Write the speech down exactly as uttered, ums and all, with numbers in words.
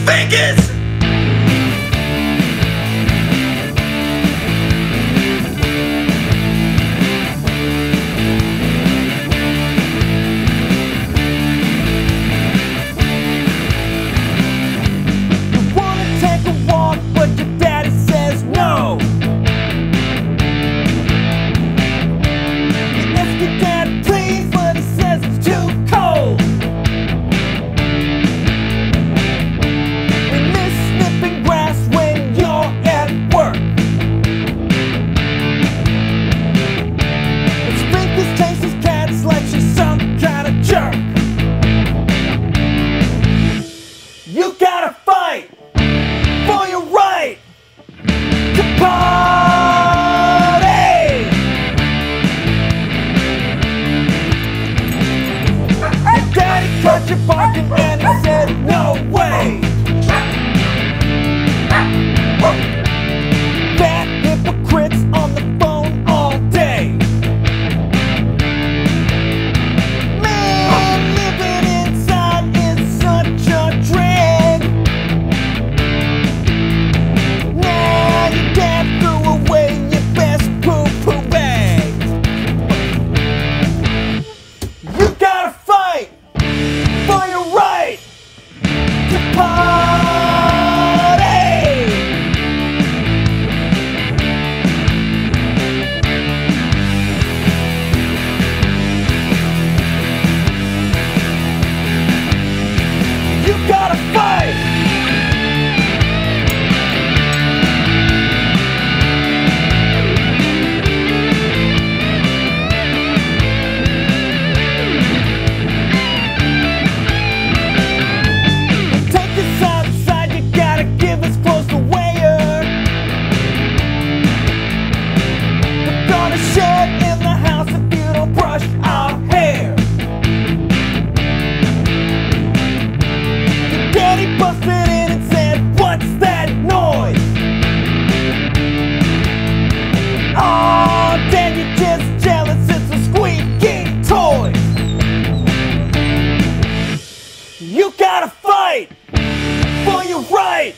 Sphyncus! Cut your barking and he said, no way! That hypocrite's on the phone all day. Man, living inside is such a drag. Now your dad threw away your best poo-poo bag. You gotta fight! For your right to party. You gotta fight. You gotta fight for your right.